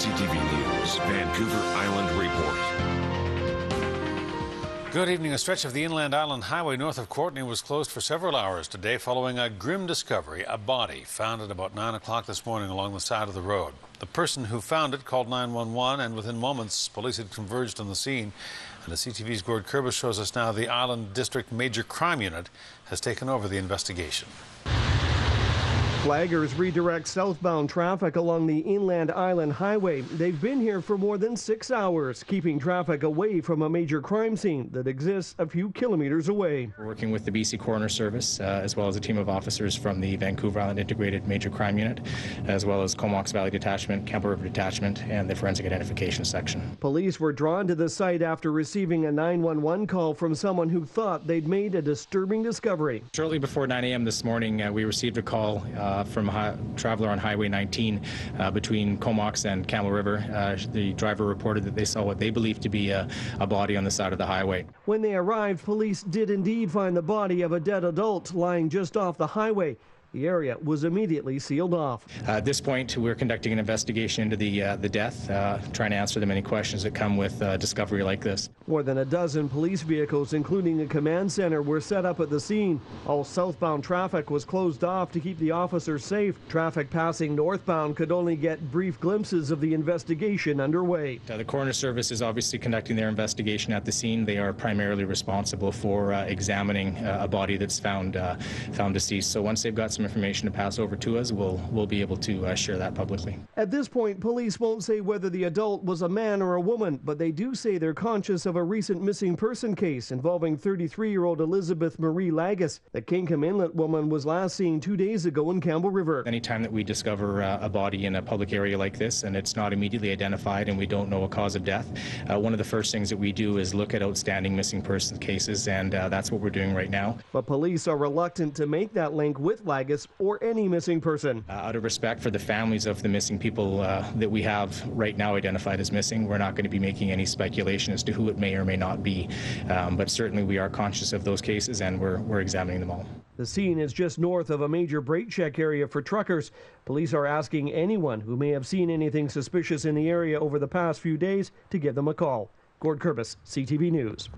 CTV News, Vancouver Island Report. Good evening. A stretch of the Inland Island Highway north of Courtney was closed for several hours today following a grim discovery, a body found at about 9 o'clock this morning along the side of the road. The person who found it called 911, and within moments, police had converged on the scene. And as CTV's Gord Kurbis shows us now, the Island District Major Crime Unit has taken over the investigation. Flaggers redirect southbound traffic along the Inland Island Highway. They've been here for more than 6 hours, keeping traffic away from a major crime scene that exists a few kilometers away. We're working with the BC Coroner Service, as well as a team of officers from the Vancouver Island Integrated Major Crime Unit, as well as Comox Valley Detachment, Campbell River Detachment, and the Forensic Identification Section. Police were drawn to the site after receiving a 911 call from someone who thought they'd made a disturbing discovery. Shortly before 9 a.m. this morning, we received a call from a traveler on Highway 19 between Comox and Campbell River. The driver reported that they saw what they believed to be a body on the side of the highway. When they arrived, police did indeed find the body of a dead adult lying just off the highway. The area was immediately sealed off. At this point, we're conducting an investigation into the death, trying to answer the many questions that come with a discovery like this. More than a dozen police vehicles, including a command center, were set up at the scene. All southbound traffic was closed off to keep the officers safe. Traffic passing northbound could only get brief glimpses of the investigation underway. The Coroner Service is obviously conducting their investigation at the scene. They are primarily responsible for examining a body that's found deceased. So once they've got some information to pass over to us, we'll be able to share that publicly. At this point, police won't say whether the adult was a man or a woman, but they do say they're conscious of a recent missing person case involving 33-year-old Elizabeth Marie Lagus. The Kingcome Inlet woman was last seen 2 days ago in Campbell River. Anytime that we discover a body in a public area like this and it's not immediately identified and we don't know a cause of death, one of the first things that we do is look at outstanding missing person cases, and that's what we're doing right now. But police are reluctant to make that link with Lagus or any missing person. Out of respect for the families of the missing people that we have right now identified as missing, we're not going to be making any speculation as to who it may or may not be. But certainly we are conscious of those cases, and we're examining them all. The scene is just north of a major brake check area for truckers. Police are asking anyone who may have seen anything suspicious in the area over the past few days to give them a call. Gord Kurbis, CTV News.